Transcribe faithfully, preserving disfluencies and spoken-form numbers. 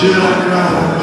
children.